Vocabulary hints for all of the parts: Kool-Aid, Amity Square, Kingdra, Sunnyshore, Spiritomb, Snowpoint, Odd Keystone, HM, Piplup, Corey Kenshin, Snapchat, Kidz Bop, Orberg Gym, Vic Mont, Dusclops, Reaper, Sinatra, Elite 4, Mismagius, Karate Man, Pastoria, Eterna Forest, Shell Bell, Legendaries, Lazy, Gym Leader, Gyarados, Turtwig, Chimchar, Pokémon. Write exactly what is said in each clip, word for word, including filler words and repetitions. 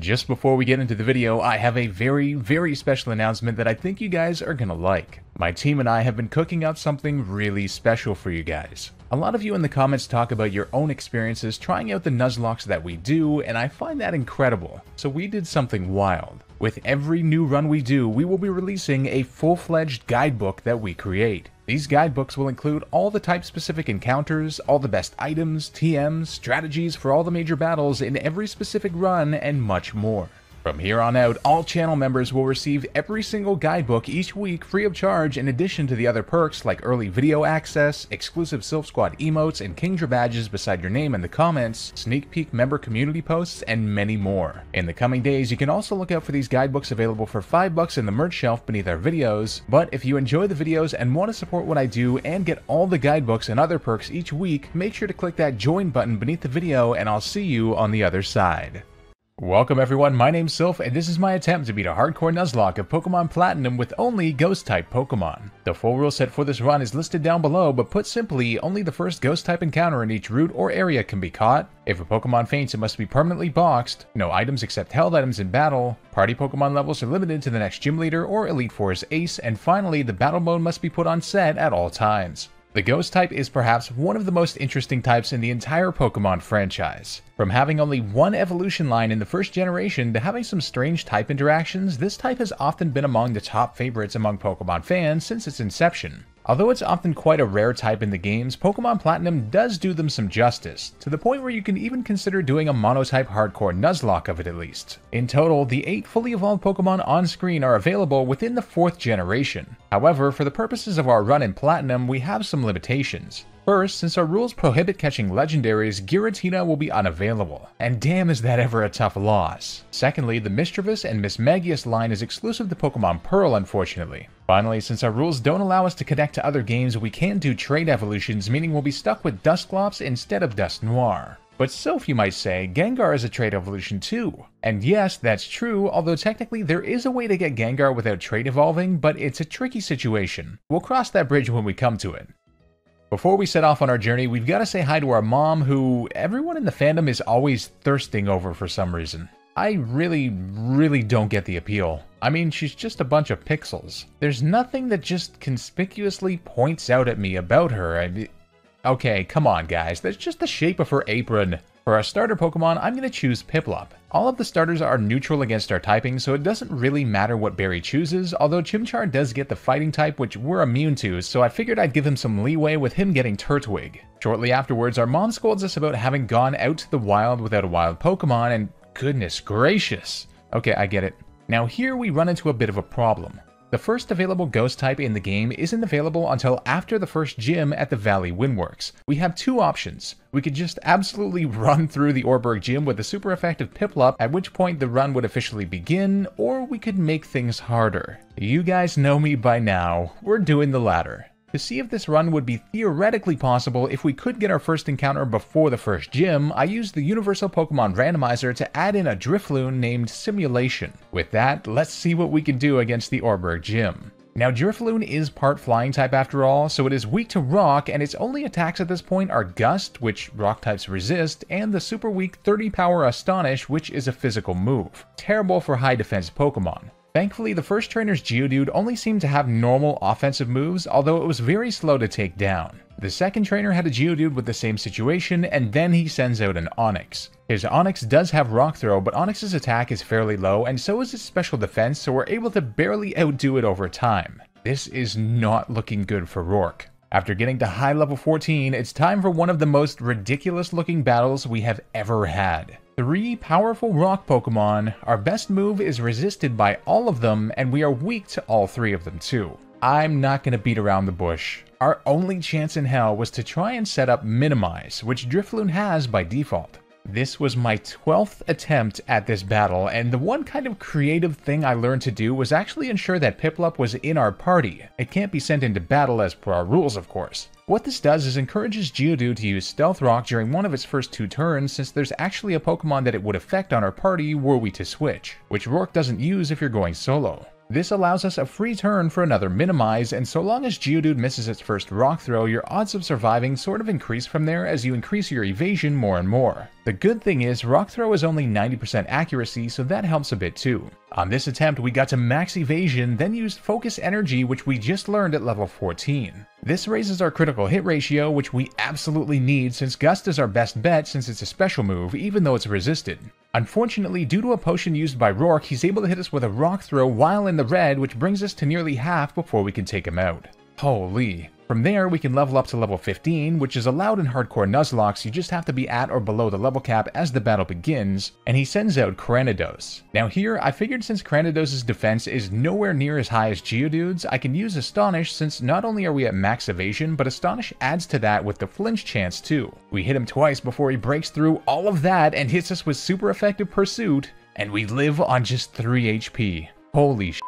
Just before we get into the video, I have a very, very special announcement that I think you guys are gonna like. My team and I have been cooking up something really special for you guys. A lot of you in the comments talk about your own experiences trying out the Nuzlocke that we do, and I find that incredible. So we did something wild. With every new run we do, we will be releasing a full-fledged guidebook that we create. These guidebooks will include all the type-specific encounters, all the best items, T Ms, strategies for all the major battles in every specific run, and much more. From here on out, all channel members will receive every single guidebook each week free of charge, in addition to the other perks like early video access, exclusive Sylph Squad emotes and Kingdra badges beside your name in the comments, sneak peek member community posts, and many more. In the coming days, you can also look out for these guidebooks available for five bucks in the merch shelf beneath our videos, but if you enjoy the videos and want to support what I do and get all the guidebooks and other perks each week, make sure to click that join button beneath the video and I'll see you on the other side. Welcome everyone, my name's Sylph, and this is my attempt to beat a hardcore Nuzlocke of Pokemon Platinum with only Ghost-type Pokemon. The full rule set for this run is listed down below, but put simply, only the first Ghost-type encounter in each route or area can be caught. If a Pokemon faints, it must be permanently boxed, no items except held items in battle, party Pokemon levels are limited to the next Gym Leader or Elite Four's Ace, and finally, the battle mode must be put on set at all times. The Ghost type is perhaps one of the most interesting types in the entire Pokemon franchise. From having only one evolution line in the first generation to having some strange type interactions, this type has often been among the top favorites among Pokemon fans since its inception. Although it's often quite a rare type in the games, Pokemon Platinum does do them some justice, to the point where you can even consider doing a monotype hardcore Nuzlocke of it at least. In total, the eight fully evolved Pokemon on screen are available within the fourth generation. However, for the purposes of our run in Platinum, we have some limitations. First, since our rules prohibit catching legendaries, Giratina will be unavailable, and damn is that ever a tough loss. Secondly, the Mischievous and Mismagius line is exclusive to Pokemon Pearl, unfortunately. Finally, since our rules don't allow us to connect to other games, we can do trade evolutions, meaning we'll be stuck with Dusclops instead of Dusknoir. But Sylph, you might say, Gengar is a trade evolution too. And yes, that's true, although technically there is a way to get Gengar without trade evolving, but it's a tricky situation. We'll cross that bridge when we come to it. Before we set off on our journey, we've got to say hi to our mom, who everyone in the fandom is always thirsting over for some reason. I really, really don't get the appeal. I mean, she's just a bunch of pixels. There's nothing that just conspicuously points out at me about her. I mean, okay, come on guys, that's just the shape of her apron. For our starter Pokemon, I'm going to choose Piplup. All of the starters are neutral against our typing, so it doesn't really matter what Barry chooses, although Chimchar does get the fighting type, which we're immune to, so I figured I'd give him some leeway with him getting Turtwig. Shortly afterwards, our mom scolds us about having gone out to the wild without a wild Pokemon, and goodness gracious. Okay, I get it. Now here we run into a bit of a problem. The first available ghost type in the game isn't available until after the first gym at the Valley Windworks. We have two options. We could just absolutely run through the Orberg Gym with a super effective Piplup, at which point the run would officially begin, or we could make things harder. You guys know me by now, we're doing the latter. To see if this run would be theoretically possible if we could get our first encounter before the first gym, I used the Universal Pokemon Randomizer to add in a Drifloon named Simulation. With that, let's see what we can do against the Orberg Gym. Now Drifloon is part flying type after all, so it is weak to rock, and its only attacks at this point are Gust, which rock types resist, and the super weak thirty power Astonish, which is a physical move. Terrible for high defense Pokemon. Thankfully, the first trainer's Geodude only seemed to have normal offensive moves, although it was very slow to take down. The second trainer had a Geodude with the same situation, and then he sends out an Onyx. His Onyx does have Rock Throw, but Onyx's attack is fairly low, and so is its special defense, so we're able to barely outdo it over time. This is not looking good for Rourke. After getting to high level fourteen, it's time for one of the most ridiculous looking battles we have ever had. Three powerful rock Pokemon, our best move is resisted by all of them, and we are weak to all three of them too. I'm not going to beat around the bush. Our only chance in hell was to try and set up Minimize, which Drifloon has by default. This was my twelfth attempt at this battle, and the one kind of creative thing I learned to do was actually ensure that Piplup was in our party. It can't be sent into battle as per our rules, of course. What this does is encourages Geodude to use Stealth Rock during one of its first two turns, since there's actually a Pokemon that it would affect on our party were we to switch, which Rourke doesn't use if you're going solo. This allows us a free turn for another Minimize, and so long as Geodude misses its first rock throw, your odds of surviving sort of increase from there as you increase your evasion more and more. The good thing is, rock throw is only ninety percent accuracy, so that helps a bit too. On this attempt, we got to max evasion, then used Focus Energy, which we just learned at level fourteen. This raises our critical hit ratio, which we absolutely need since Gust is our best bet since it's a special move, even though it's resisted. Unfortunately, due to a potion used by Rourke, he's able to hit us with a rock throw while in the red, which brings us to nearly half before we can take him out. Holy. From there, we can level up to level fifteen, which is allowed in hardcore Nuzlocke, so you just have to be at or below the level cap as the battle begins, and he sends out Kranidos. Now here, I figured since Kranidos' defense is nowhere near as high as Geodude's, I can use Astonish since not only are we at max evasion, but Astonish adds to that with the flinch chance too. We hit him twice before he breaks through all of that and hits us with super effective pursuit, and we live on just three H P. Holy shit.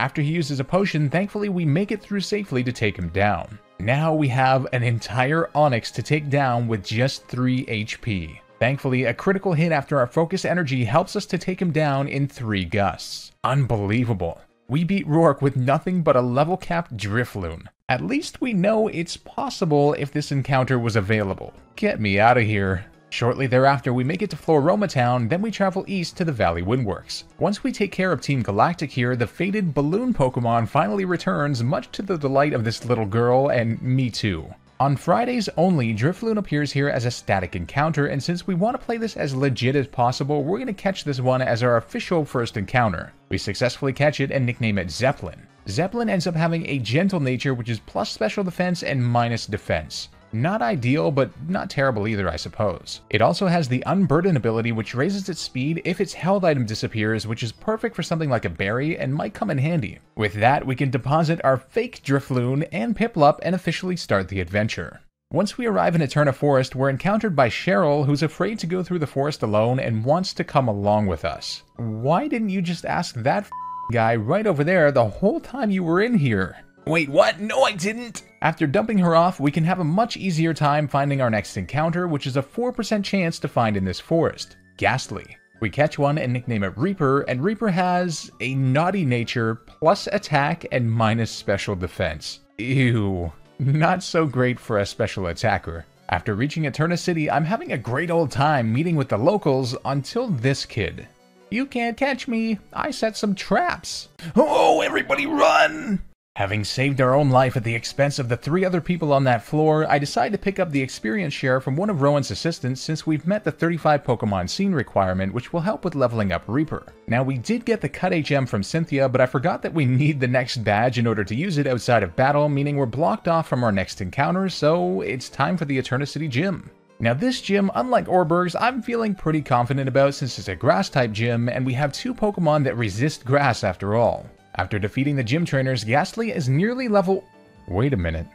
After he uses a potion, thankfully we make it through safely to take him down. Now we have an entire Onyx to take down with just three H P. Thankfully, a critical hit after our focus energy helps us to take him down in three gusts. Unbelievable. We beat Rourke with nothing but a level-capped Drifloon. At least we know it's possible if this encounter was available. Get me out of here. Shortly thereafter, we make it to Floroma Town, then we travel east to the Valley Windworks. Once we take care of Team Galactic here, the fated balloon Pokemon finally returns, much to the delight of this little girl, and me too. On Fridays only, Drifloon appears here as a static encounter, and since we want to play this as legit as possible, we're going to catch this one as our official first encounter. We successfully catch it and nickname it Zeppelin. Zeppelin ends up having a gentle nature, which is plus special defense and minus defense. Not ideal, but not terrible either, I suppose. It also has the Unburden ability, which raises its speed if its held item disappears, which is perfect for something like a Barry and might come in handy. With that, we can deposit our fake Drifloon and Piplup and officially start the adventure. Once we arrive in Eterna Forest, we're encountered by Cheryl, who's afraid to go through the forest alone and wants to come along with us. Why didn't you just ask that f***ing guy right over there the whole time you were in here? Wait, what? No, I didn't! After dumping her off, we can have a much easier time finding our next encounter, which is a four percent chance to find in this forest. Ghastly. We catch one and nickname it Reaper, and Reaper has a naughty nature, plus attack and minus special defense. Ew. Not so great for a special attacker. After reaching Eterna City, I'm having a great old time meeting with the locals until this kid. You can't catch me. I set some traps. Oh, everybody run! Having saved our own life at the expense of the three other people on that floor, I decide to pick up the experience share from one of Rowan's assistants since we've met the thirty-five Pokemon scene requirement, which will help with leveling up Reaper. Now we did get the Cut H M from Cynthia, but I forgot that we need the next badge in order to use it outside of battle, meaning we're blocked off from our next encounter, so it's time for the Eterna City Gym. Now this gym, unlike Orberg's, I'm feeling pretty confident about since it's a grass-type gym, and we have two Pokemon that resist grass after all. After defeating the gym trainers, Ghastly is nearly level... Wait a minute.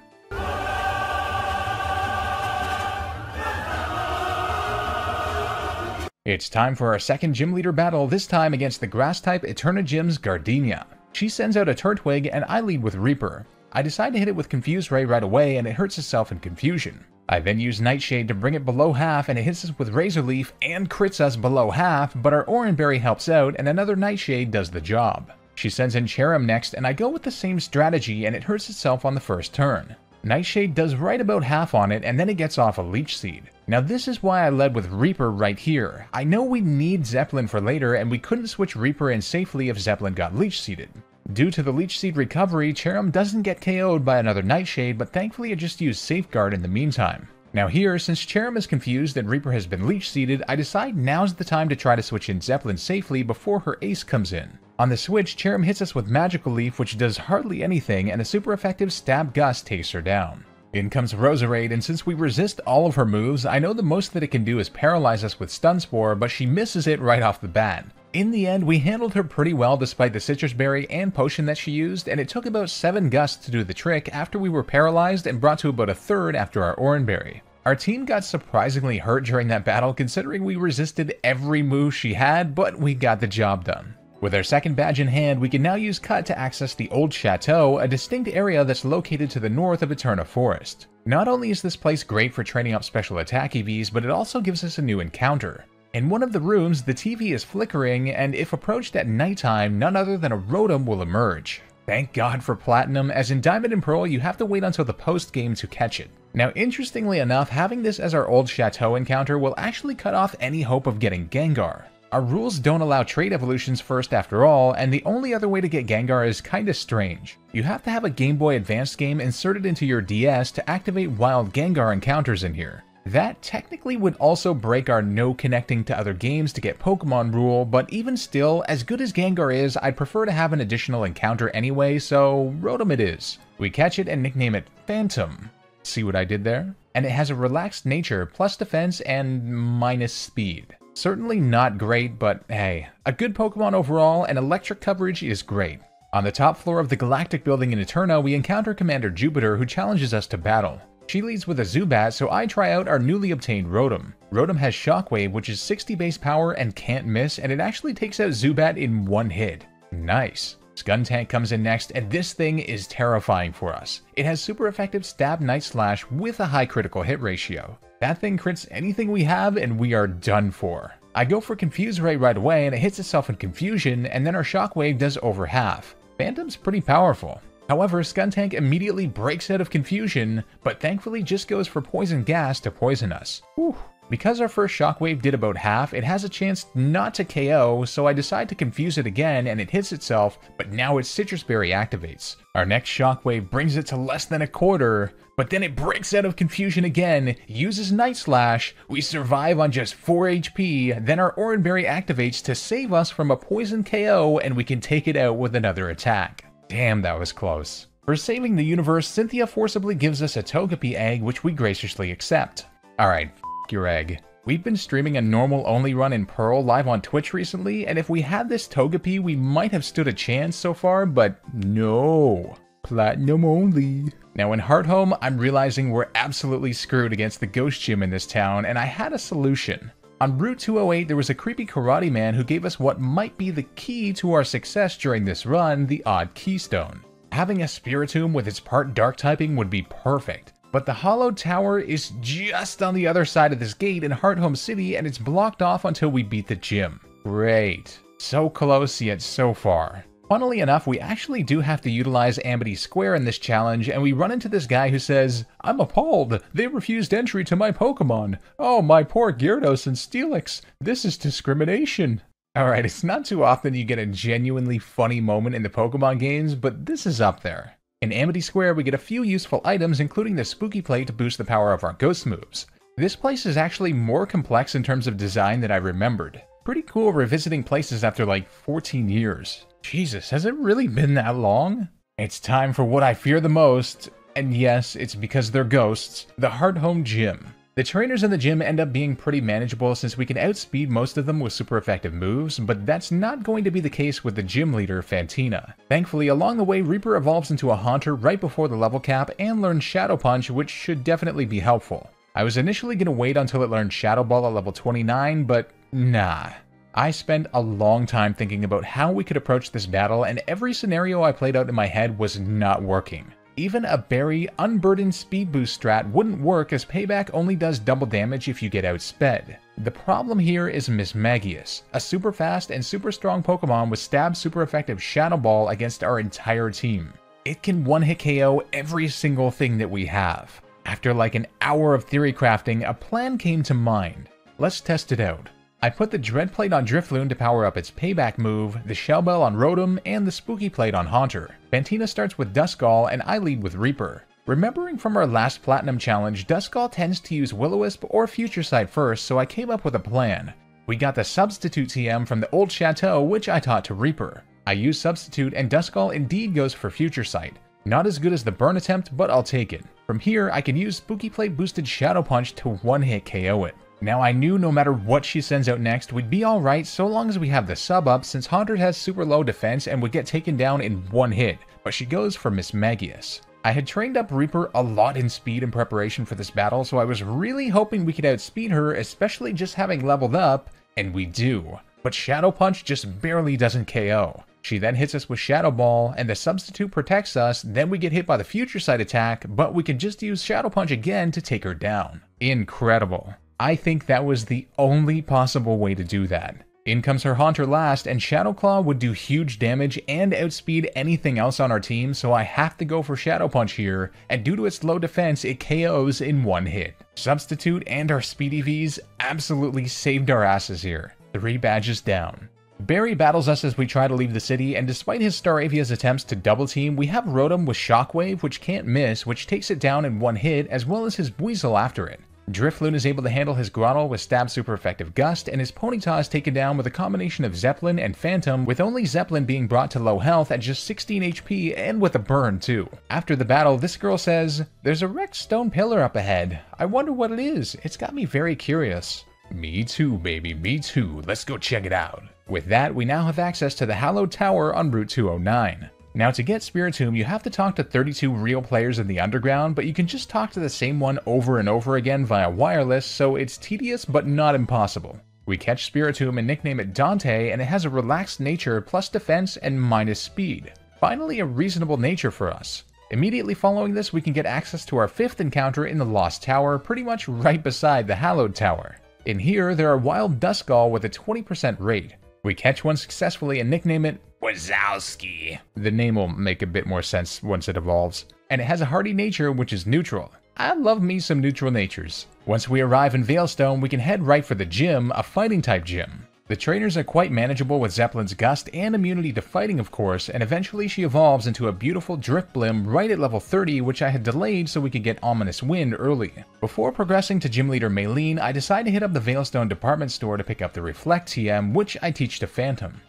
It's time for our second gym leader battle, this time against the grass-type Eterna Gym's Gardenia. She sends out a Turtwig, and I lead with Reaper. I decide to hit it with Confuse Ray right away, and it hurts itself in confusion. I then use Nightshade to bring it below half, and it hits us with Razor Leaf and crits us below half, but our Oran Berry helps out, and another Nightshade does the job. She sends in Cherrim next, and I go with the same strategy, and it hurts itself on the first turn. Nightshade does right about half on it, and then it gets off a Leech Seed. Now this is why I led with Reaper right here. I know we need Zeppelin for later, and we couldn't switch Reaper in safely if Zeppelin got Leech Seeded. Due to the Leech Seed recovery, Cherrim doesn't get K O'd by another Nightshade, but thankfully it just used Safeguard in the meantime. Now here, since Cherrim is confused and Reaper has been Leech Seeded, I decide now's the time to try to switch in Zeppelin safely before her Ace comes in. On the switch, Cherrim hits us with Magical Leaf, which does hardly anything, and a super effective Stab Gust takes her down. In comes Roserade, and since we resist all of her moves, I know the most that it can do is paralyze us with Stun Spore, but she misses it right off the bat. In the end, we handled her pretty well despite the Citrus Berry and potion that she used, and it took about seven gusts to do the trick after we were paralyzed and brought to about a third after our Oran Berry. Our team got surprisingly hurt during that battle considering we resisted every move she had, but we got the job done. With our second badge in hand, we can now use Cut to access the Old Chateau, a distinct area that's located to the north of Eterna Forest. Not only is this place great for training up special attack E Vs, but it also gives us a new encounter. In one of the rooms, the T V is flickering, and if approached at nighttime, none other than a Rotom will emerge. Thank God for Platinum, as in Diamond and Pearl, you have to wait until the post-game to catch it. Now, interestingly enough, having this as our Old Chateau encounter will actually cut off any hope of getting Gengar. Our rules don't allow trade evolutions first after all, and the only other way to get Gengar is kinda strange. You have to have a Game Boy Advance game inserted into your D S to activate wild Gengar encounters in here. That technically would also break our no connecting to other games to get Pokemon rule, but even still, as good as Gengar is, I'd prefer to have an additional encounter anyway, so Rotom it is. We catch it and nickname it Phantom. See what I did there? And it has a relaxed nature, plus defense, and minus speed. Certainly not great, but hey, a good Pokemon overall, and electric coverage is great. On the top floor of the Galactic Building in Eterna, we encounter Commander Jupiter, who challenges us to battle. She leads with a Zubat, so I try out our newly obtained Rotom. Rotom has Shockwave, which is sixty base power and can't miss, and it actually takes out Zubat in one hit. Nice. Skuntank comes in next, and this thing is terrifying for us. It has super effective Stab Night Slash with a high critical hit ratio. That thing crits anything we have, and we are done for. I go for Confuse Ray right away, and it hits itself in confusion, and then our Shockwave does over half. Phantom's pretty powerful. However, Skuntank immediately breaks out of confusion, but thankfully just goes for Poison Gas to poison us. Whew. Because our first Shockwave did about half, it has a chance not to K O, so I decide to confuse it again, and it hits itself, but now its Citrus Berry activates. Our next Shockwave brings it to less than a quarter, but then it breaks out of confusion again, uses Night Slash, we survive on just four H P, then our Oranberry activates to save us from a poison K O, and we can take it out with another attack. Damn, that was close. For saving the universe, Cynthia forcibly gives us a Togepi egg, which we graciously accept. Alright, f*** your egg. We've been streaming a normal-only run in Pearl live on Twitch recently, and if we had this Togepi, we might have stood a chance so far, but no. Platinum only. Now in Hearthome, I'm realizing we're absolutely screwed against the Ghost Gym in this town, and I had a solution. On Route two oh eight, there was a creepy karate man who gave us what might be the key to our success during this run, the odd keystone. Having a Spiritomb with its part dark typing would be perfect, but the hollowed tower is just on the other side of this gate in Hearthome City, and it's blocked off until we beat the gym. Great. So close, yet so far. Funnily enough, we actually do have to utilize Amity Square in this challenge, and we run into this guy who says, "I'm appalled. They refused entry to my Pokemon. Oh, my poor Gyarados and Steelix. This is discrimination." Alright, it's not too often you get a genuinely funny moment in the Pokemon games, but this is up there. In Amity Square, we get a few useful items, including the Spooky Plate to boost the power of our ghost moves. This place is actually more complex in terms of design than I remembered. Pretty cool revisiting places after like fourteen years. Jesus, has it really been that long? It's time for what I fear the most, and yes, it's because they're ghosts, the Hearthome Gym. The trainers in the gym end up being pretty manageable since we can outspeed most of them with super effective moves, but that's not going to be the case with the gym leader, Fantina. Thankfully, along the way, Reaper evolves into a Haunter right before the level cap and learns Shadow Punch, which should definitely be helpful. I was initially going to wait until it learned Shadow Ball at level twenty-nine, but nah. I spent a long time thinking about how we could approach this battle, and every scenario I played out in my head was not working. Even a Barry unburdened speed boost strat wouldn't work, as payback only does double damage if you get outsped. The problem here is Mismagius, a super fast and super strong Pokemon with stab super effective Shadow Ball against our entire team. It can one-hit K O every single thing that we have. After like an hour of theory crafting, a plan came to mind. Let's test it out. I put the Dread Plate on Drifloon to power up its payback move, the Shell Bell on Rotom, and the Spooky Plate on Haunter. Fantina starts with Duskull, and I lead with Reaper. Remembering from our last Platinum challenge, Duskull tends to use Will-O-Wisp or Future Sight first, so I came up with a plan. We got the Substitute T M from the Old Chateau, which I taught to Reaper. I use Substitute, and Duskull indeed goes for Future Sight. Not as good as the burn attempt, but I'll take it. From here, I can use Spooky Plate boosted Shadow Punch to one-hit K O it. Now I knew no matter what she sends out next, we'd be alright so long as we have the sub up, since Haunter has super low defense and would get taken down in one hit, but she goes for Mismagius. I had trained up Reaper a lot in speed in preparation for this battle, so I was really hoping we could outspeed her, especially just having leveled up, and we do. But Shadow Punch just barely doesn't K O. She then hits us with Shadow Ball, and the Substitute protects us, then we get hit by the Future Sight attack, but we can just use Shadow Punch again to take her down. Incredible. I think that was the only possible way to do that. In comes her Haunter last, and Shadow Claw would do huge damage and outspeed anything else on our team, so I have to go for Shadow Punch here, and due to its low defense, it K Os in one hit. Substitute and our Speedy Vs absolutely saved our asses here. Three badges down. Barry battles us as we try to leave the city, and despite his Staravia's attempts to double team, we have Rotom with Shockwave, which can't miss, which takes it down in one hit, as well as his Weasel after it. Drifloon is able to handle his Grottle with Stab Super Effective Gust, and his Ponyta is taken down with a combination of Zeppelin and Phantom, with only Zeppelin being brought to low health at just sixteen H P and with a burn too. After the battle, this girl says, "There's a wrecked stone pillar up ahead. I wonder what it is. It's got me very curious." Me too, baby, me too. Let's go check it out. With that, we now have access to the Hallowed Tower on Route two oh nine. Now to get Spiritomb, you have to talk to thirty-two real players in the underground, but you can just talk to the same one over and over again via wireless, so it's tedious but not impossible. We catch Spiritomb and nickname it Dante, and it has a relaxed nature plus defense and minus speed. Finally a reasonable nature for us. Immediately following this, we can get access to our fifth encounter in the Lost Tower, pretty much right beside the Hallowed Tower. In here, there are wild Duskull with a twenty percent rate. We catch one successfully and nickname it Wazowski. The name will make a bit more sense once it evolves. And it has a hardy nature, which is neutral. I love me some neutral natures. Once we arrive in Veilstone, we can head right for the gym, a fighting type gym. The trainers are quite manageable with Zeppelin's gust and immunity to fighting, of course, and eventually she evolves into a beautiful Drifloon right at level thirty, which I had delayed so we could get Ominous Wind early. Before progressing to gym leader Maylene, I decide to hit up the Veilstone department store to pick up the Reflect T M, which I teach to Phantom.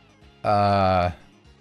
Uh...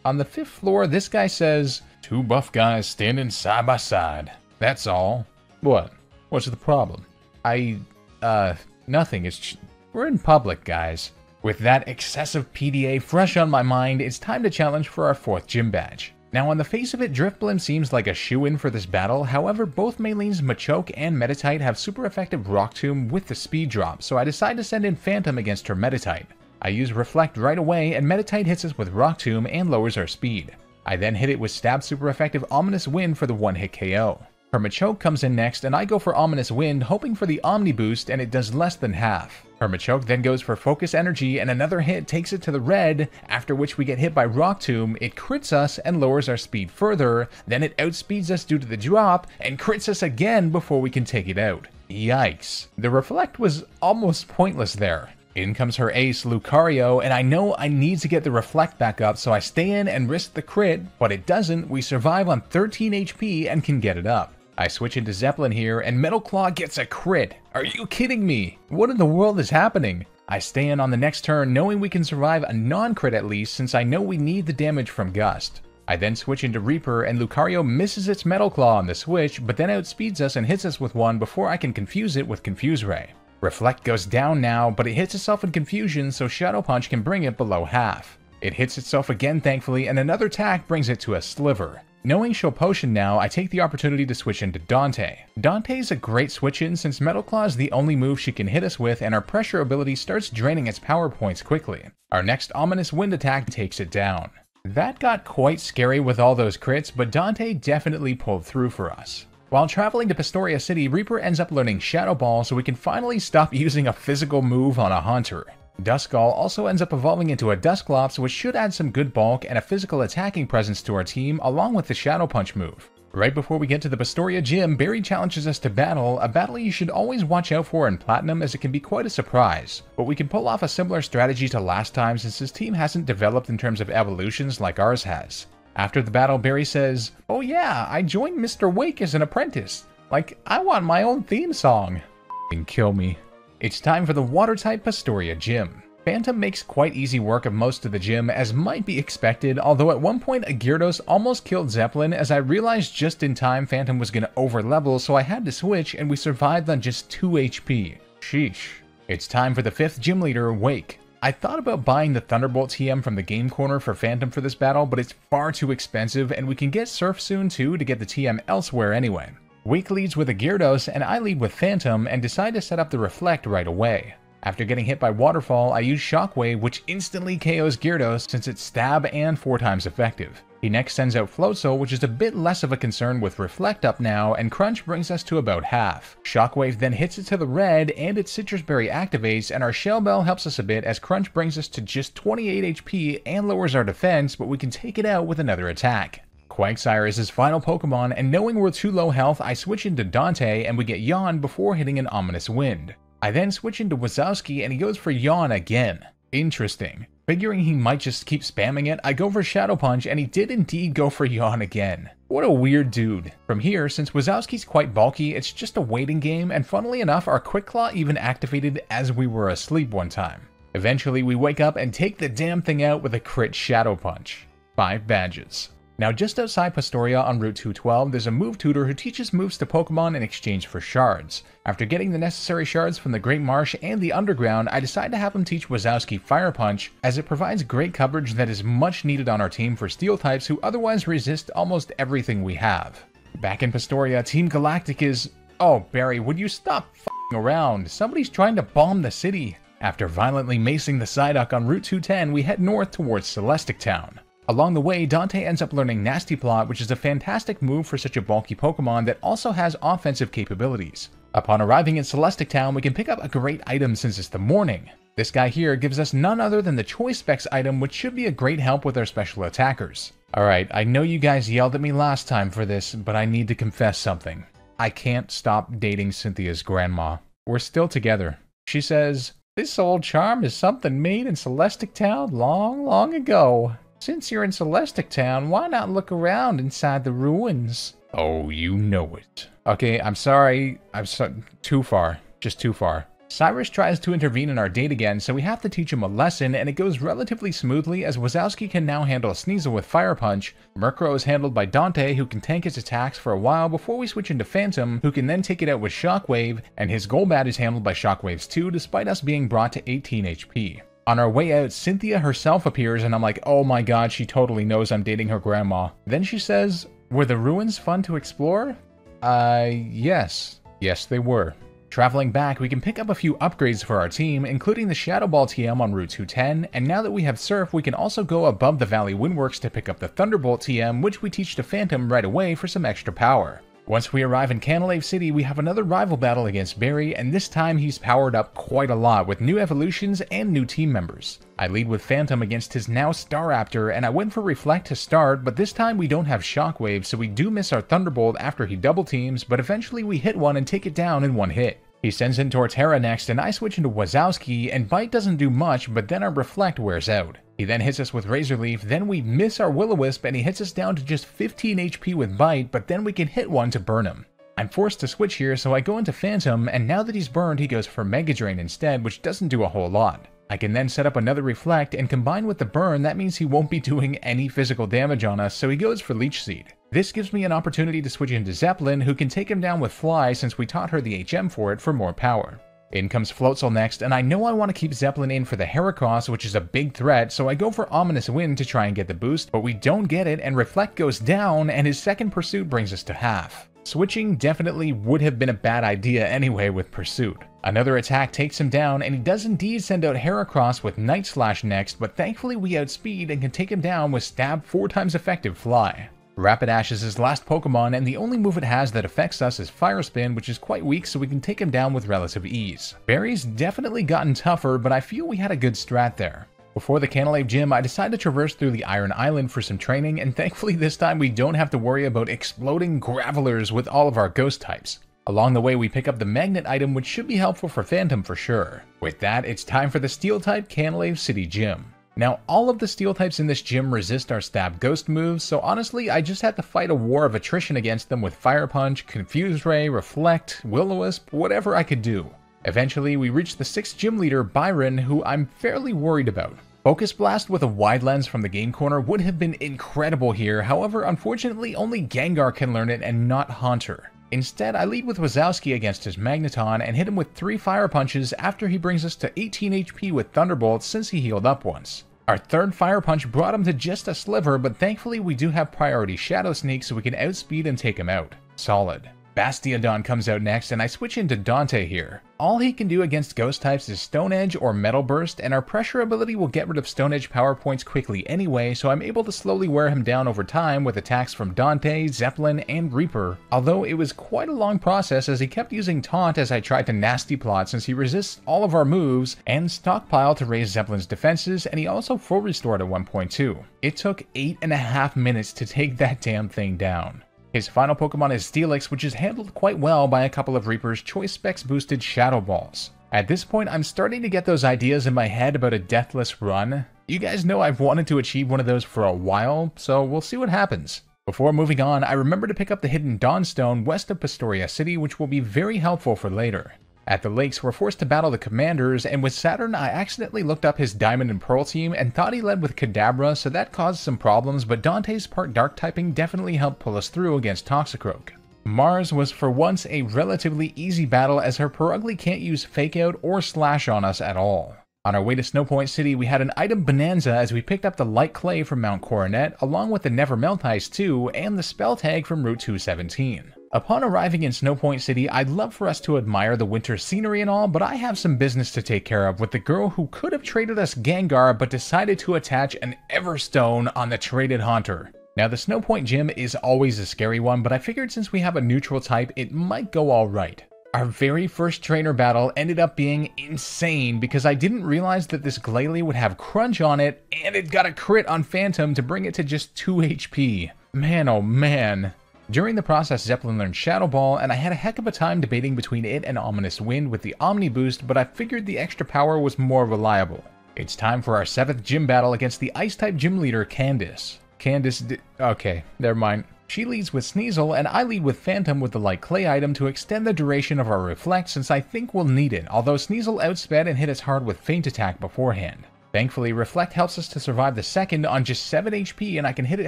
On the fifth floor, this guy says, "Two buff guys standing side by side. That's all." What? What's the problem? I... uh... nothing. It's... we're in public, guys. With that excessive P D A fresh on my mind, it's time to challenge for our fourth gym badge. Now on the face of it, Drifloon seems like a shoo-in for this battle, however both Maylene's Machoke and Meditite have super effective Rock Tomb with the speed drop, so I decide to send in Phantom against her Meditite. I use Reflect right away, and Meditite hits us with Rock Tomb and lowers our speed. I then hit it with Stab super effective Ominous Wind for the one-hit K O. Her Machoke comes in next, and I go for Ominous Wind, hoping for the Omni Boost, and it does less than half. Her Machoke then goes for Focus Energy, and another hit takes it to the red, after which we get hit by Rock Tomb, it crits us and lowers our speed further, then it outspeeds us due to the drop, and crits us again before we can take it out. Yikes. The Reflect was almost pointless there. In comes her ace, Lucario, and I know I need to get the Reflect back up, so I stay in and risk the crit, but it doesn't, we survive on thirteen H P and can get it up. I switch into Zeppelin here, and Metal Claw gets a crit. Are you kidding me? What in the world is happening? I stay in on the next turn, knowing we can survive a non-crit at least, since I know we need the damage from Gust. I then switch into Reaper, and Lucario misses its Metal Claw on the switch, but then outspeeds us and hits us with one before I can confuse it with Confuse Ray. Reflect goes down now, but it hits itself in confusion, so Shadow Punch can bring it below half. It hits itself again, thankfully, and another attack brings it to a sliver. Knowing she'll potion now, I take the opportunity to switch into Dante. Dante's a great switch-in since Metal Claw is the only move she can hit us with, and our pressure ability starts draining its power points quickly. Our next Ominous Wind attack takes it down. That got quite scary with all those crits, but Dante definitely pulled through for us. While traveling to Pistoria City, Reaper ends up learning Shadow Ball so we can finally stop using a physical move on a Haunter. Duskull also ends up evolving into a Dusclops, which should add some good bulk and a physical attacking presence to our team, along with the Shadow Punch move. Right before we get to the Pistoria Gym, Barry challenges us to battle, a battle you should always watch out for in Platinum as it can be quite a surprise. But we can pull off a similar strategy to last time since his team hasn't developed in terms of evolutions like ours has. After the battle, Barry says, "Oh yeah, I joined Mister Wake as an apprentice. Like, I want my own theme song." F***ing kill me. It's time for the Water-type Pistoria Gym. Phantom makes quite easy work of most of the gym, as might be expected, although at one point a Gyarados almost killed Zeppelin as I realized just in time Phantom was going to overlevel, so I had to switch and we survived on just two H P. Sheesh. It's time for the fifth gym leader, Wake. I thought about buying the Thunderbolt T M from the game corner for Phantom for this battle, but it's far too expensive and we can get Surf soon too to get the T M elsewhere anyway. Wake leads with a Gyarados, and I lead with Phantom, and decide to set up the Reflect right away. After getting hit by Waterfall, I use Shockwave, which instantly K Os Gyarados since it's stab and four times effective. He next sends out Floatzel, which is a bit less of a concern with Reflect up now, and Crunch brings us to about half. Shockwave then hits it to the red, and its Citrus Berry activates, and our Shell Bell helps us a bit as Crunch brings us to just twenty-eight H P and lowers our defense, but we can take it out with another attack. Quagsire is his final Pokemon, and knowing we're too low health, I switch into Dante, and we get Yawn before hitting an Ominous Wind. I then switch into Wazowski, and he goes for Yawn again. Interesting. Figuring he might just keep spamming it, I go for Shadow Punch, and he did indeed go for Yawn again. What a weird dude. From here, since Wazowski's quite bulky, it's just a waiting game, and funnily enough, our Quick Claw even activated as we were asleep one time. Eventually, we wake up and take the damn thing out with a crit Shadow Punch. Five badges. Now, just outside Pastoria on Route two twelve, there's a move tutor who teaches moves to Pokemon in exchange for shards. After getting the necessary shards from the Great Marsh and the Underground, I decide to have him teach Wazowski Fire Punch, as it provides great coverage that is much needed on our team for Steel types who otherwise resist almost everything we have. Back in Pastoria, Team Galactic is... Oh, Barry, would you stop f***ing around? Somebody's trying to bomb the city. After violently macing the Psyduck on Route two ten, we head north towards Celestic Town. Along the way, Dante ends up learning Nasty Plot, which is a fantastic move for such a bulky Pokemon that also has offensive capabilities. Upon arriving in Celestic Town, we can pick up a great item since it's the morning. This guy here gives us none other than the Choice Specs item, which should be a great help with our special attackers. Alright, I know you guys yelled at me last time for this, but I need to confess something. I can't stop dating Cynthia's grandma. We're still together. She says, "This old charm is something made in Celestic Town long, long ago. Since you're in Celestic Town, why not look around inside the ruins?" Oh, you know it. Okay, I'm sorry. I'm so- too far. Just too far. Cyrus tries to intervene in our date again, so we have to teach him a lesson, and it goes relatively smoothly as Wazowski can now handle Sneasel with Fire Punch. Murkrow is handled by Dante, who can tank his attacks for a while before we switch into Phantom, who can then take it out with Shockwave, and his Golbat is handled by Shockwaves too, despite us being brought to eighteen H P. On our way out, Cynthia herself appears, and I'm like, oh my god, she totally knows I'm dating her grandma. Then she says, "Were the ruins fun to explore?" Uh, yes. Yes, they were. Traveling back, we can pick up a few upgrades for our team, including the Shadow Ball T M on Route two ten, and now that we have Surf, we can also go above the Valley Windworks to pick up the Thunderbolt T M, which we teach to Phantom right away for some extra power. Once we arrive in Canalave City, we have another rival battle against Barry, and this time he's powered up quite a lot with new evolutions and new team members. I lead with Phantom against his now Staraptor, and I went for Reflect to start, but this time we don't have Shockwave, so we do miss our Thunderbolt after he double teams, but eventually we hit one and take it down in one hit. He sends in Torterra next, and I switch into Wazowski, and Bite doesn't do much, but then our Reflect wears out. He then hits us with Razor Leaf, then we miss our Will-O-Wisp, and he hits us down to just fifteen H P with Bite, but then we can hit one to burn him. I'm forced to switch here, so I go into Phantom, and now that he's burned, he goes for Mega Drain instead, which doesn't do a whole lot. I can then set up another Reflect, and combined with the burn, that means he won't be doing any physical damage on us, so he goes for Leech Seed. This gives me an opportunity to switch into Zeppelin, who can take him down with Fly since we taught her the H M for it for more power. In comes Floatzel next, and I know I want to keep Zeppelin in for the Heracross, which is a big threat, so I go for Ominous Wind to try and get the boost, but we don't get it, and Reflect goes down, and his second Pursuit brings us to half. Switching definitely would have been a bad idea anyway with Pursuit. Another attack takes him down, and he does indeed send out Heracross with Night Slash next, but thankfully we outspeed and can take him down with Stab four times effective Fly. Rapidash is his last Pokemon, and the only move it has that affects us is Fire Spin, which is quite weak, so we can take him down with relative ease. Barry's definitely gotten tougher, but I feel we had a good strat there. Before the Canalave Gym, I decide to traverse through the Iron Island for some training, and thankfully this time we don't have to worry about exploding Gravelers with all of our Ghost types. Along the way, we pick up the Magnet item, which should be helpful for Phantom for sure. With that, it's time for the Steel-type Canalave City Gym. Now, all of the steel types in this gym resist our stab ghost moves, so honestly, I just had to fight a war of attrition against them with Fire Punch, Confuse Ray, Reflect, Will-O-Wisp, whatever I could do. Eventually, we reach the sixth gym leader, Byron, who I'm fairly worried about. Focus Blast with a wide lens from the game corner would have been incredible here, however, unfortunately, only Gengar can learn it and not Haunter. Instead, I lead with Wazowski against his Magneton and hit him with three Fire Punches after he brings us to eighteen H P with Thunderbolt since he healed up once. Our third Fire Punch brought him to just a sliver, but thankfully we do have priority Shadow Sneak so we can outspeed and take him out. Solid. Bastiodon comes out next, and I switch into Dante here. All he can do against ghost types is Stone Edge or Metal Burst, and our pressure ability will get rid of Stone Edge power points quickly anyway, so I'm able to slowly wear him down over time with attacks from Dante, Zeppelin, and Reaper, although it was quite a long process as he kept using Taunt as I tried to nasty plot since he resists all of our moves, and Stockpile to raise Zeppelin's defenses, and he also full restored at one point too. It took eight and a half minutes to take that damn thing down. His final Pokemon is Steelix, which is handled quite well by a couple of Reaper's Choice Specs boosted Shadow Balls. At this point, I'm starting to get those ideas in my head about a deathless run. You guys know I've wanted to achieve one of those for a while, so we'll see what happens. Before moving on, I remember to pick up the hidden Dawnstone west of Pistoria City, which will be very helpful for later. At the lakes, we're forced to battle the commanders, and with Saturn, I accidentally looked up his Diamond and Pearl team and thought he led with Kadabra, so that caused some problems, but Dante's part dark typing definitely helped pull us through against Toxicroak. Mars was for once a relatively easy battle as her Perugly can't use Fake Out or Slash on us at all. On our way to Snowpoint City, we had an item bonanza as we picked up the Light Clay from Mount Coronet, along with the Never Melt Ice too, and the Spell Tag from Route two seventeen. Upon arriving in Snowpoint City, I'd love for us to admire the winter scenery and all, but I have some business to take care of with the girl who could have traded us Gengar but decided to attach an Everstone on the traded Haunter. Now the Snowpoint Gym is always a scary one, but I figured since we have a neutral type, it might go alright. Our very first trainer battle ended up being insane because I didn't realize that this Glalie would have Crunch on it, and it got a crit on Phantom to bring it to just two H P. Man oh man. During the process, Zeppelin learned Shadow Ball, and I had a heck of a time debating between it and Ominous Wind with the Omni Boost, but I figured the extra power was more reliable. It's time for our seventh gym battle against the Ice-type gym leader, Candace. Candace di- okay, never mind. She leads with Sneasel, and I lead with Phantom with the Light Clay item to extend the duration of our Reflect since I think we'll need it, although Sneasel outsped and hit us hard with Feint Attack beforehand. Thankfully, Reflect helps us to survive the second on just seven H P, and I can hit it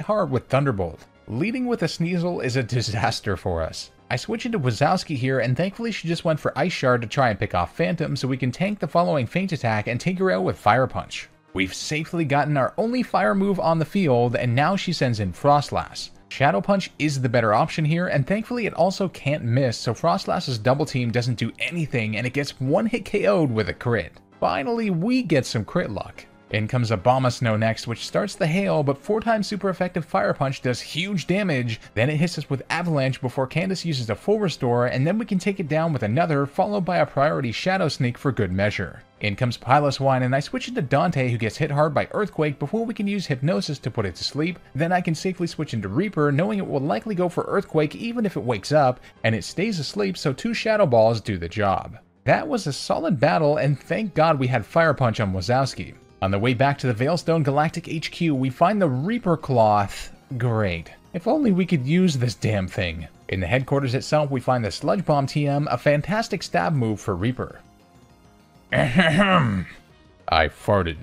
hard with Thunderbolt. Leading with a Sneasel is a disaster for us. I switch into Wazowski here, and thankfully she just went for Ice Shard to try and pick off Phantom so we can tank the following Feint Attack and take her out with Fire Punch. We've safely gotten our only fire move on the field, and now she sends in Frostlass. Shadow Punch is the better option here, and thankfully it also can't miss, so Frostlass's double team doesn't do anything, and it gets one hit K O'd with a crit. Finally, we get some crit luck. In comes Abomasnow next, which starts the hail, but four times super effective Fire Punch does huge damage, then it hits us with Avalanche before Candace uses a full restore, and then we can take it down with another, followed by a priority Shadow Sneak for good measure. In comes Piloswine, and I switch into Dante, who gets hit hard by Earthquake before we can use Hypnosis to put it to sleep, then I can safely switch into Reaper, knowing it will likely go for Earthquake even if it wakes up, and it stays asleep, so two Shadow Balls do the job. That was a solid battle, and thank God we had Fire Punch on Wazowski. On the way back to the Veilstone Galactic H Q, we find the Reaper Cloth. Great. If only we could use this damn thing. In the headquarters itself, we find the Sludge Bomb T M, a fantastic stab move for Reaper. Ahem. I farted.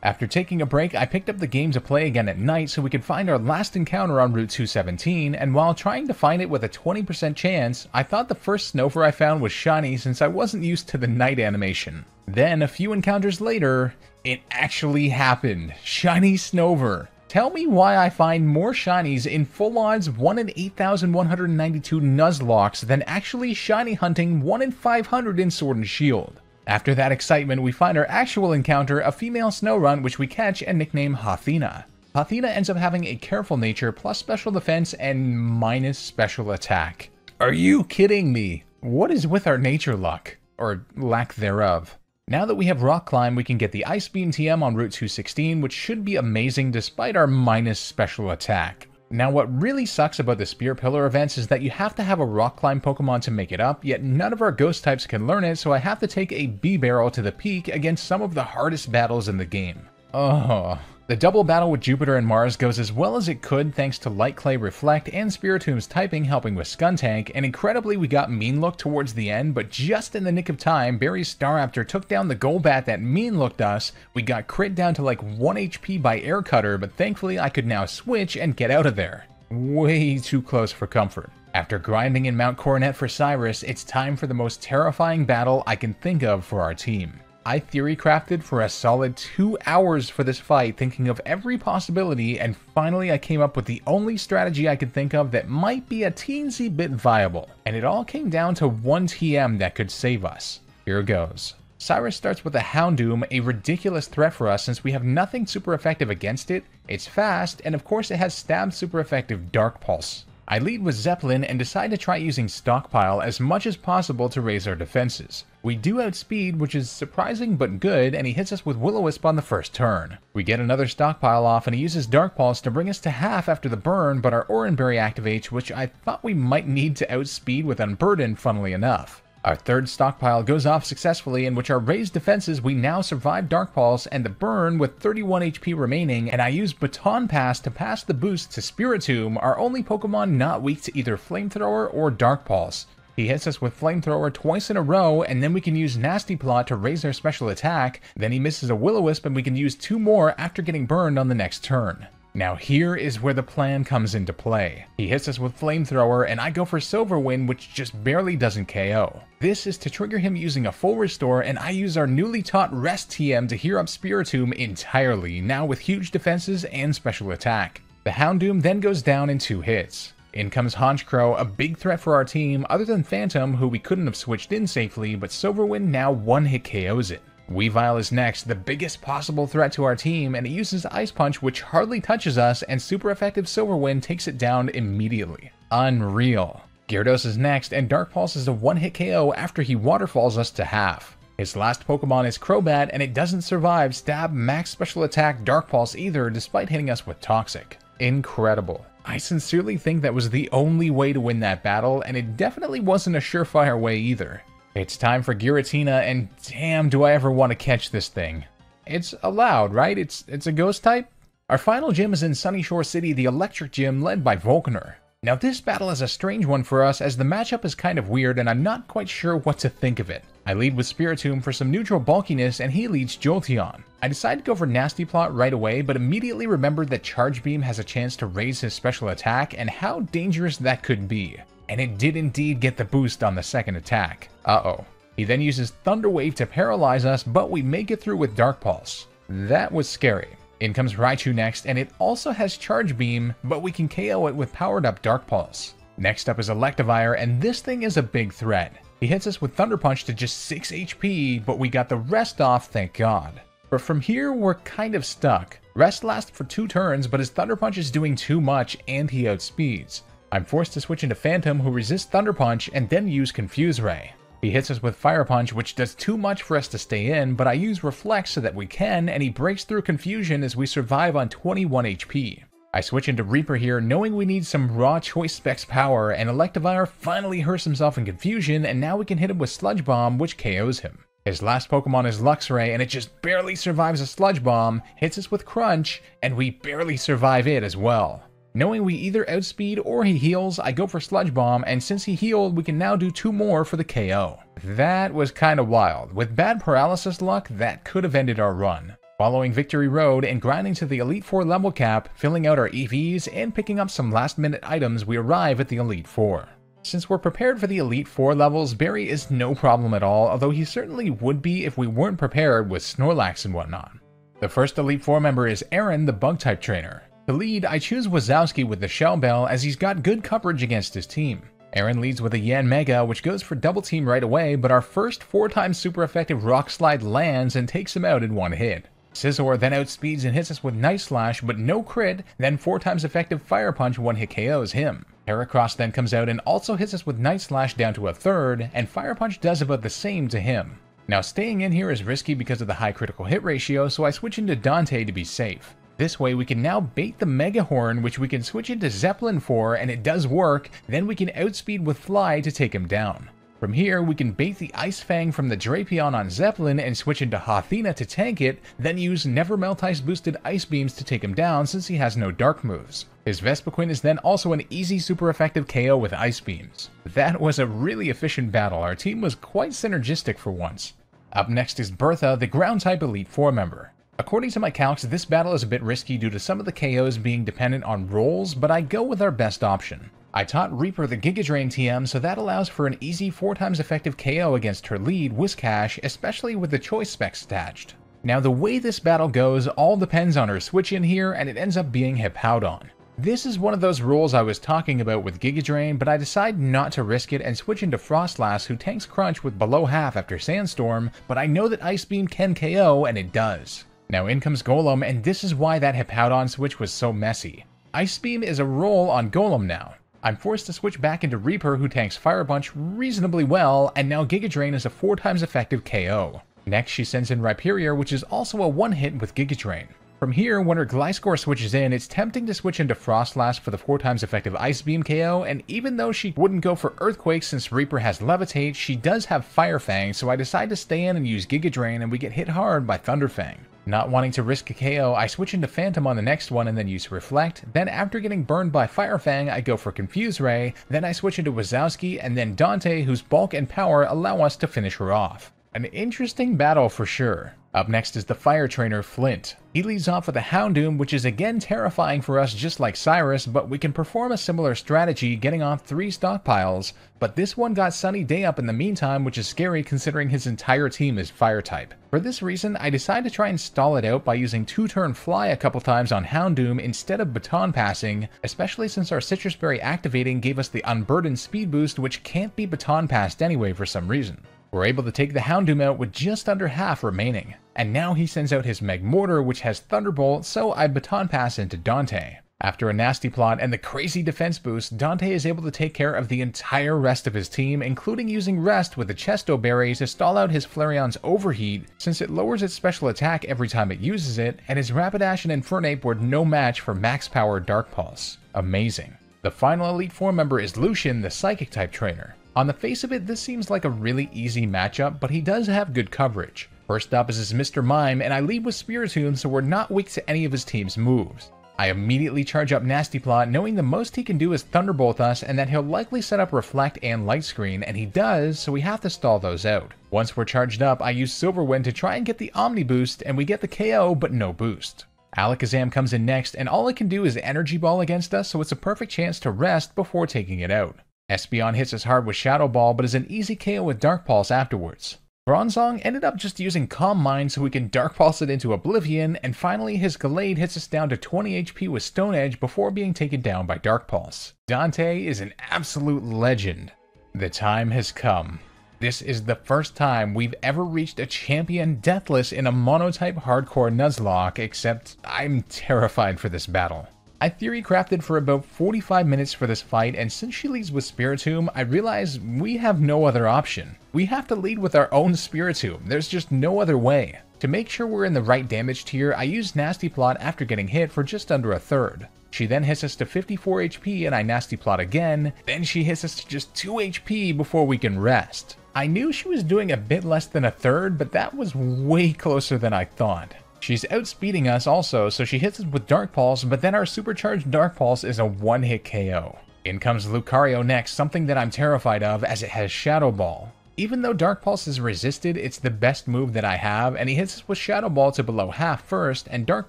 After taking a break, I picked up the game to play again at night so we could find our last encounter on Route two seventeen, and while trying to find it with a twenty percent chance, I thought the first Snowfur I found was shiny since I wasn't used to the night animation. Then, a few encounters later, it actually happened. Shiny Snowfur. Tell me why I find more shinies in full odds one in eight thousand one hundred ninety-two Nuzlocks than actually shiny hunting one in five hundred in Sword and Shield. After that excitement, we find our actual encounter, a female Snowrun, which we catch and nickname Hathena. Hathena ends up having a careful nature, plus special defense, and minus special attack. Are you kidding me? What is with our nature luck? Or lack thereof. Now that we have Rock Climb, we can get the Ice Beam T M on Route two sixteen, which should be amazing despite our minus special attack. Now what really sucks about the Spear Pillar events is that you have to have a Rock Climb Pokemon to make it up, yet none of our Ghost types can learn it, so I have to take a B-Barrel to the peak against some of the hardest battles in the game. Oh. The double battle with Jupiter and Mars goes as well as it could thanks to Light Clay Reflect and Spiritomb's typing helping with Skuntank, and incredibly we got Mean Look towards the end, but just in the nick of time, Barry's Staraptor took down the Golbat that Mean Looked us, we got crit down to like one H P by Air Cutter, but thankfully I could now switch and get out of there. Way too close for comfort. After grinding in Mount Coronet for Cyrus, it's time for the most terrifying battle I can think of for our team. I theory crafted for a solid two hours for this fight, thinking of every possibility, and finally I came up with the only strategy I could think of that might be a teensy bit viable. And it all came down to one T M that could save us. Here goes. Cyrus starts with a Houndoom, a ridiculous threat for us since we have nothing super effective against it, it's fast, and of course it has Stab super effective Dark Pulse. I lead with Zeppelin and decide to try using Stockpile as much as possible to raise our defenses. We do outspeed, which is surprising but good, and he hits us with Will-O-Wisp on the first turn. We get another Stockpile off and he uses Dark Pulse to bring us to half after the burn, but our Oranberry activates, which I thought we might need to outspeed with Unburden, funnily enough. Our third Stockpile goes off successfully, in which our raised defenses we now survive Dark Pulse and the burn with thirty-one H P remaining, and I use Baton Pass to pass the boost to Spiritomb, our only Pokemon not weak to either Flamethrower or Dark Pulse. He hits us with Flamethrower twice in a row, and then we can use Nasty Plot to raise our special attack, then he misses a Will-O-Wisp and we can use two more after getting burned on the next turn. Now here is where the plan comes into play. He hits us with Flamethrower and I go for Silverwind, which just barely doesn't K O. This is to trigger him using a full restore, and I use our newly taught Rest T M to hear up Spiritomb entirely, now with huge defenses and special attack. The Houndoom then goes down in two hits. In comes Honchkrow, a big threat for our team other than Phantom, who we couldn't have switched in safely, but Silverwind now one hit K Os it. Weavile is next, the biggest possible threat to our team, and it uses Ice Punch, which hardly touches us, and super effective Silverwind takes it down immediately. Unreal. Gyarados is next, and Dark Pulse is a one-hit K O after he waterfalls us to half. His last Pokemon is Crobat, and it doesn't survive Stab, Max Special Attack, Dark Pulse either, despite hitting us with Toxic. Incredible. I sincerely think that was the only way to win that battle, and it definitely wasn't a surefire way either. It's time for Giratina, and damn do I ever want to catch this thing. It's allowed, right? It's it's a ghost type? Our final gym is in Sunnyshore City, the Electric Gym, led by Volkner. Now this battle is a strange one for us, as the matchup is kind of weird and I'm not quite sure what to think of it. I lead with Spiritomb for some neutral bulkiness, and he leads Jolteon. I decide to go for Nasty Plot right away, but immediately remembered that Charge Beam has a chance to raise his special attack, and how dangerous that could be. And it did indeed get the boost on the second attack. Uh-oh. He then uses Thunder Wave to paralyze us, but we make it through with Dark Pulse. That was scary. In comes Raichu next, and it also has Charge Beam, but we can K O it with powered up Dark Pulse. Next up is Electivire, and this thing is a big threat. He hits us with Thunder Punch to just six H P, but we got the rest off, thank God. But from here, we're kind of stuck. Rest lasts for two turns, but his Thunder Punch is doing too much, and he outspeeds. I'm forced to switch into Phantom, who resists Thunder Punch, and then use Confuse Ray. He hits us with Fire Punch, which does too much for us to stay in, but I use Reflect so that we can, and he breaks through Confusion as we survive on twenty-one H P. I switch into Reaper here, knowing we need some raw choice specs power, and Electivire finally hurts himself in Confusion, and now we can hit him with Sludge Bomb, which K Os him. His last Pokemon is Luxray, and it just barely survives a Sludge Bomb, hits us with Crunch, and we barely survive it as well. Knowing we either outspeed or he heals, I go for Sludge Bomb, and since he healed, we can now do two more for the K O. That was kinda wild. With bad paralysis luck, that could have ended our run. Following Victory Road and grinding to the Elite Four level cap, filling out our E Vs, and picking up some last minute items, we arrive at the Elite Four. Since we're prepared for the Elite Four levels, Barry is no problem at all, although he certainly would be if we weren't prepared with Snorlax and whatnot. The first Elite Four member is Aaron, the Bug-type trainer. To lead, I choose Wazowski with the Shell Bell, as he's got good coverage against his team. Aaron leads with a Yan Mega, which goes for double team right away, but our first four times super effective Rock Slide lands and takes him out in one hit. Scizor then outspeeds and hits us with Night Slash, but no crit, then four times effective Fire Punch one hit K Os him. Heracross then comes out and also hits us with Night Slash down to a third, and Fire Punch does about the same to him. Now staying in here is risky because of the high critical hit ratio, so I switch into Dante to be safe. This way we can now bait the Mega Horn, which we can switch into Zeppelin for, and it does work, then we can outspeed with Fly to take him down. From here we can bait the Ice Fang from the Drapion on Zeppelin and switch into Hathena to tank it, then use Never Melt Ice boosted Ice Beams to take him down since he has no dark moves. His Vespiquen is then also an easy super effective K O with Ice Beams. That was a really efficient battle, our team was quite synergistic for once. Up next is Bertha, the Ground-type Elite Four member. According to my calcs, this battle is a bit risky due to some of the K Os being dependent on rolls, but I go with our best option. I taught Reaper the Giga Drain T M, so that allows for an easy four times effective K O against her lead, Whiskash, especially with the choice specs attached. Now the way this battle goes all depends on her switch in here, and it ends up being Hippowdon. This is one of those rules I was talking about with Giga Drain, but I decide not to risk it and switch into Frostlass, who tanks Crunch with below half after Sandstorm, but I know that Ice Beam can K O, and it does. Now in comes Golem, and this is why that Hippowdon switch was so messy. Ice Beam is a roll on Golem now. I'm forced to switch back into Reaper, who tanks Fire Punch reasonably well, and now Giga Drain is a four times effective K O. Next, she sends in Rhyperior, which is also a one hit with Giga Drain. From here, when her Gliscor switches in, it's tempting to switch into Frostlass for the four times effective Ice Beam K O, and even though she wouldn't go for Earthquake since Reaper has Levitate, she does have Fire Fang, so I decide to stay in and use Giga Drain, and we get hit hard by Thunder Fang. Not wanting to risk a K O, I switch into Phantom on the next one and then use Reflect. Then after getting burned by Fire Fang, I go for Confuse Ray. Then I switch into Wazowski and then Dante, whose bulk and power allow us to finish her off. An interesting battle for sure. Up next is the Fire Trainer, Flint. He leads off with a Houndoom, which is again terrifying for us just like Cyrus, but we can perform a similar strategy, getting off three stockpiles. But this one got Sunny Day up in the meantime, which is scary considering his entire team is Fire-type. For this reason, I decide to try and stall it out by using two turn Fly a couple times on Houndoom instead of Baton Passing, especially since our Citrus Berry activating gave us the Unburdened Speed Boost, which can't be Baton Passed anyway for some reason. We're able to take the Houndoom out with just under half remaining. And now he sends out his Magmortar, which has Thunderbolt, so I Baton Pass into Dante. After a nasty plot and the crazy defense boost, Dante is able to take care of the entire rest of his team, including using Rest with the Chesto Berry to stall out his Flareon's Overheat, since it lowers its special attack every time it uses it, and his Rapidash and Infernape were no match for Max Power Dark Pulse. Amazing. The final Elite Four member is Lucian, the Psychic-type trainer. On the face of it, this seems like a really easy matchup, but he does have good coverage. First up is his Mister Mime, and I lead with Spiritomb, so we're not weak to any of his team's moves. I immediately charge up Nasty Plot, knowing the most he can do is Thunderbolt us, and that he'll likely set up Reflect and Light Screen, and he does, so we have to stall those out. Once we're charged up, I use Silverwind to try and get the Omni Boost, and we get the K O, but no boost. Alakazam comes in next, and all it can do is Energy Ball against us, so it's a perfect chance to rest before taking it out. Espeon hits us hard with Shadow Ball, but is an easy K O with Dark Pulse afterwards. Bronzong ended up just using Calm Mind so we can Dark Pulse it into Oblivion, and finally his Gallade hits us down to twenty H P with Stone Edge before being taken down by Dark Pulse. Dante is an absolute legend. The time has come. This is the first time we've ever reached a champion deathless in a monotype hardcore Nuzlocke, except I'm terrified for this battle. I theory crafted for about forty-five minutes for this fight, and since she leads with Spiritomb, I realize we have no other option. We have to lead with our own Spiritomb, there's just no other way. To make sure we're in the right damage tier, I use Nasty Plot after getting hit for just under a third. She then hits us to fifty-four H P and I Nasty Plot again, then she hits us to just two H P before we can rest. I knew she was doing a bit less than a third, but that was way closer than I thought. She's outspeeding us also, so she hits us with Dark Pulse, but then our supercharged Dark Pulse is a one hit K O. In comes Lucario next, something that I'm terrified of as it has Shadow Ball. Even though Dark Pulse is resisted, it's the best move that I have, and he hits us with Shadow Ball to below half first, and Dark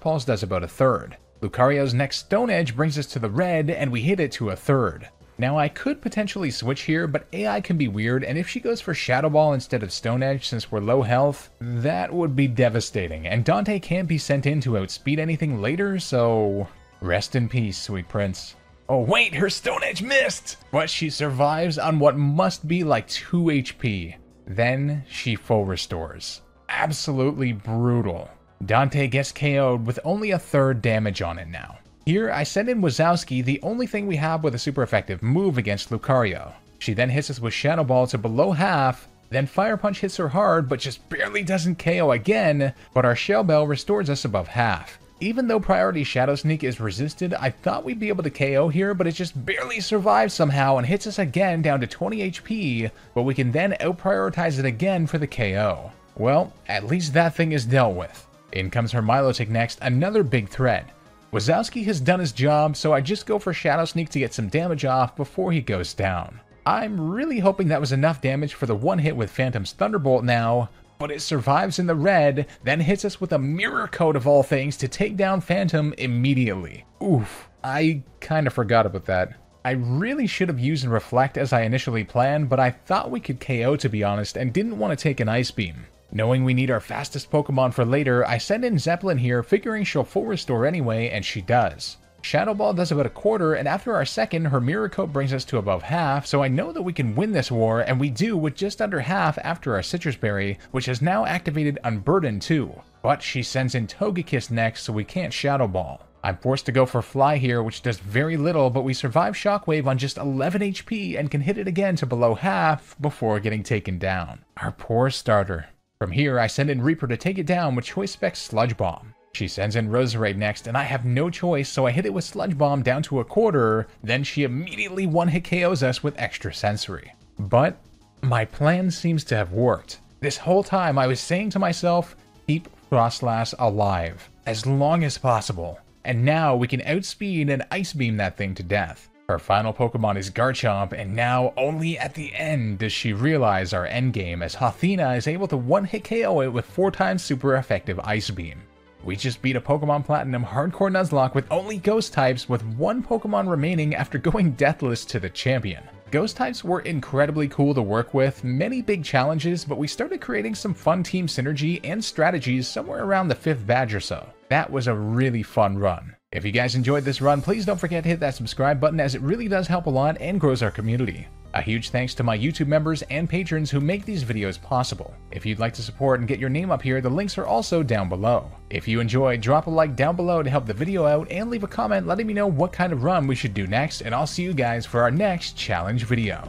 Pulse does about a third. Lucario's next Stone Edge brings us to the red, and we hit it to a third. Now I could potentially switch here, but A I can be weird, and if she goes for Shadow Ball instead of Stone Edge since we're low health, that would be devastating, and Dante can't be sent in to outspeed anything later, so... Rest in peace, sweet prince. Oh wait, her Stone Edge missed! But she survives on what must be like two H P. Then she full restores. Absolutely brutal. Dante gets K O'd with only a third damage on it now. Here, I send in Wazowski, the only thing we have with a super effective move against Lucario. She then hits us with Shadow Ball to below half, then Fire Punch hits her hard but just barely doesn't K O again, but our Shell Bell restores us above half. Even though Priority Shadow Sneak is resisted, I thought we'd be able to K O here, but it just barely survives somehow and hits us again down to twenty H P, but we can then out-prioritize it again for the K O. Well, at least that thing is dealt with. In comes her Milotic next, another big threat. Wazowski has done his job, so I just go for Shadow Sneak to get some damage off before he goes down. I'm really hoping that was enough damage for the one hit with Phantom's Thunderbolt now, but it survives in the red, then hits us with a Mirror Coat of all things to take down Phantom immediately. Oof, I kinda forgot about that. I really should have used Reflect as I initially planned, but I thought we could K O to be honest, and didn't want to take an Ice Beam. Knowing we need our fastest Pokemon for later, I send in Zeppelin here, figuring she'll full restore anyway, and she does. Shadow Ball does about a quarter, and after our second, her Mirror Coat brings us to above half, so I know that we can win this war, and we do with just under half after our Citrus Berry, which has now activated Unburden too. But she sends in Togekiss next, so we can't Shadow Ball. I'm forced to go for Fly here, which does very little, but we survive Shockwave on just eleven H P and can hit it again to below half before getting taken down. Our poor starter. From here, I send in Reaper to take it down with Choice Spec Sludge Bomb. She sends in Roserade next, and I have no choice, so I hit it with Sludge Bomb down to a quarter, then she immediately one-hit K Os us with Extra Sensory. But my plan seems to have worked. This whole time, I was saying to myself, keep Frostlass alive, as long as possible. And now we can outspeed and Ice Beam that thing to death. Her final Pokemon is Garchomp, and now only at the end does she realize our endgame, as Hathena is able to one-hit K O it with four times super effective Ice Beam. We just beat a Pokemon Platinum Hardcore Nuzlocke with only Ghost types, with one Pokemon remaining after going deathless to the champion. Ghost types were incredibly cool to work with, many big challenges, but we started creating some fun team synergy and strategies somewhere around the fifth badge or so. That was a really fun run. If you guys enjoyed this run, please don't forget to hit that subscribe button, as it really does help a lot and grows our community. A huge thanks to my YouTube members and patrons who make these videos possible. If you'd like to support and get your name up here, the links are also down below. If you enjoyed, drop a like down below to help the video out, and leave a comment letting me know what kind of run we should do next, and I'll see you guys for our next challenge video.